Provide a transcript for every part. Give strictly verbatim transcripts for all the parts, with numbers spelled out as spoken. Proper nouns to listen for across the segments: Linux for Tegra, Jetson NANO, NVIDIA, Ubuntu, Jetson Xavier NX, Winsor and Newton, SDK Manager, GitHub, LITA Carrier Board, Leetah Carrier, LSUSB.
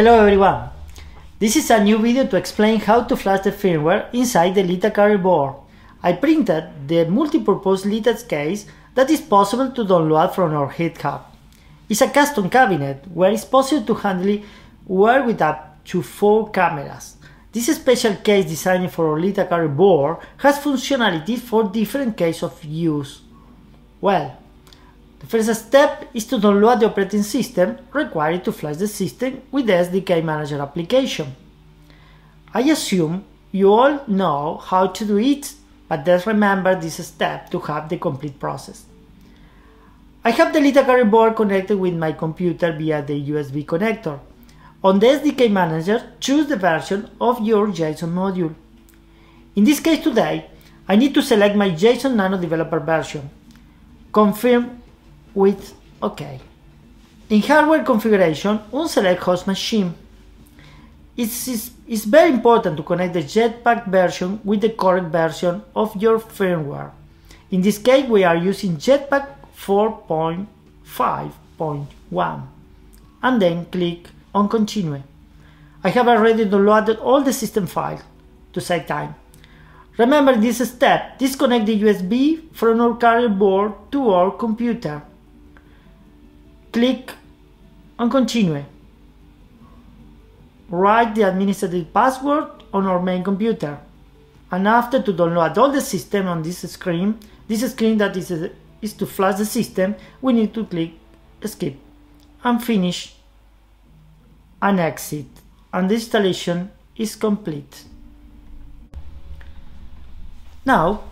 Hello everyone, this is a new video to explain how to flash the firmware inside the Leetah Carrier board. I printed the multi-purpose Leetah's case that is possible to download from our GitHub. It's a custom cabinet where it's possible to handle wire with up to four cameras. This special case designed for our Leetah Carrier board has functionalities for different cases of use. Well, the first step is to download the operating system required to flash the system with the S D K Manager application. I assume you all know how to do it, but just remember this step to have the complete process. I have the Leetah Carrier board connected with my computer via the U S B connector. On the S D K Manager, choose the version of your JSON module. In this case today, I need to select my JSON Nano Developer version. Confirm with OK. In hardware configuration, unselect host machine. It's, it's, it's very important to connect the Jetpack version with the correct version of your firmware. In this case, we are using Jetpack four point five point one. And then click on Continue. I have already downloaded all the system files to save time. Remember this step, disconnect the U S B from our carrier board to our computer. Click on Continue. Write the administrative password on our main computer. And after to download all the system on this screen, this screen that is, a, is to flash the system, we need to click Skip and Finish and Exit. And the installation is complete. Now,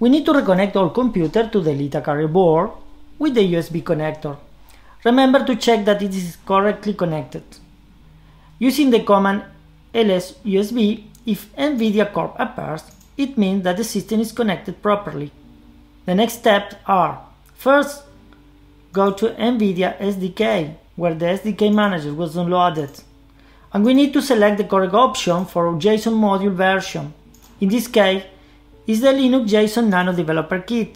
we need to reconnect our computer to the Leetah Carrier board with the U S B connector. Remember to check that it is correctly connected. Using the command L S U S B, if NVIDIA Corp appears, it means that the system is connected properly. The next steps are, first, go to NVIDIA S D K, where the S D K Manager was downloaded. And we need to select the correct option for our JSON module version. In this case, is the Linux JSON Nano Developer Kit.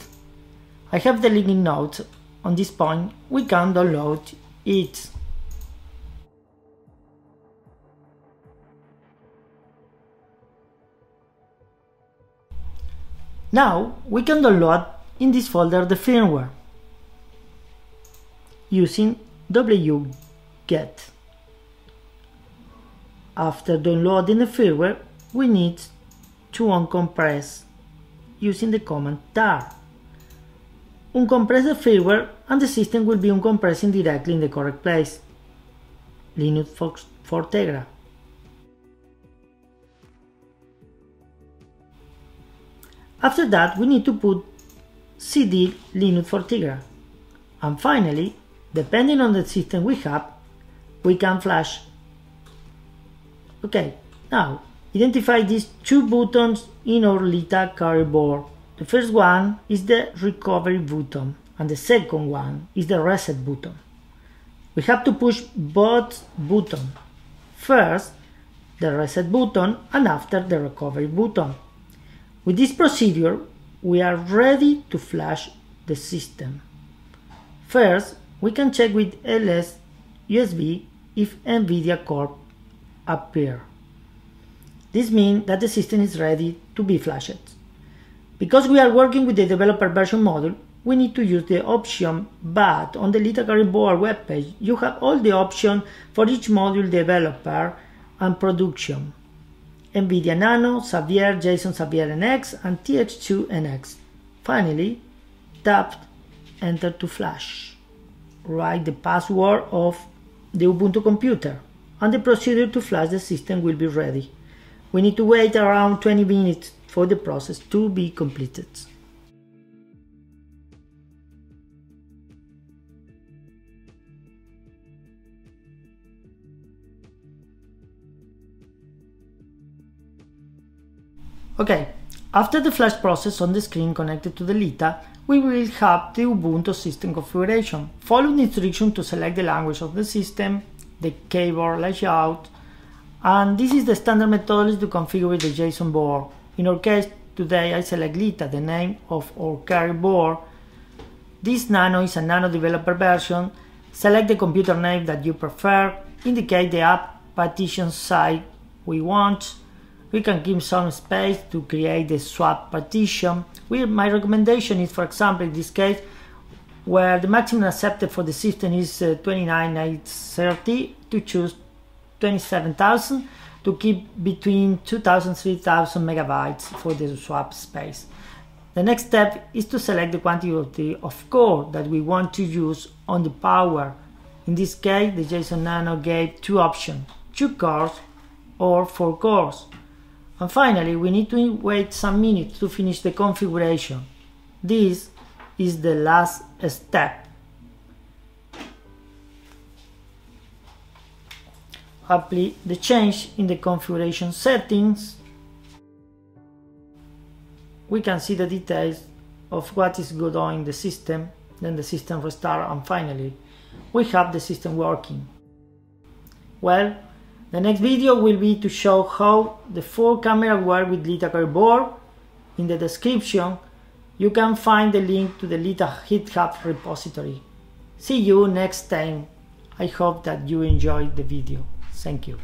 I have the link in notes. On this point, we can download it. Now, we can download in this folder the firmware using wget. After downloading the firmware, we need to uncompress using the command tar. Uncompress the firmware and the system will be uncompressing directly in the correct place. Linux for Tegra. After that, we need to put cd Linux for Tegra. And finally, depending on the system we have, we can flash. Okay, now identify these two buttons in our Leetah Carrier board. The first one is the recovery button, and the second one is the reset button. We have to push both buttons. First, the reset button, and after the recovery button. With this procedure, we are ready to flash the system. First, we can check with L S U S B if NVIDIA Corp appears. This means that the system is ready to be flashed. Because we are working with the developer version module, we need to use the option, but on the Leetah Carrier board webpage, you have all the options for each module developer and production. NVIDIA Nano, Xavier, Jetson Xavier N X, and T H two N X. Finally, tap Enter to flash. Write the password of the Ubuntu computer, and the procedure to flash the system will be ready. We need to wait around twenty minutes for the process to be completed. Okay, after the flash process on the screen connected to the Leetah, we will have the Ubuntu system configuration. Follow the instructions to select the language of the system, the keyboard layout, and this is the standard methodology to configure the JSON board. In our case, today I select Leetah, the name of our carrier board. This Nano is a Nano developer version. Select the computer name that you prefer, indicate the app partition size we want. We can give some space to create the swap partition. We, my recommendation is, for example, in this case, where the maximum accepted for the system is uh, twenty-nine thousand eight hundred thirty, to choose twenty-seven thousand, to keep between two thousand and three thousand megabytes for the swap space. The next step is to select the quantity of core that we want to use on the power. In this case, the Jetson Nano gave two options, two cores or four cores. And finally, we need to wait some minutes to finish the configuration. This is the last step. Apply the change in the configuration settings. We can see the details of what is going on in the system, then the system restart, and finally we have the system working. Well, the next video will be to show how the four cameras work with Leetah Carrier board. In the description you can find the link to the Leetah GitHub repository. See you next time. I hope that you enjoyed the video. Thank you.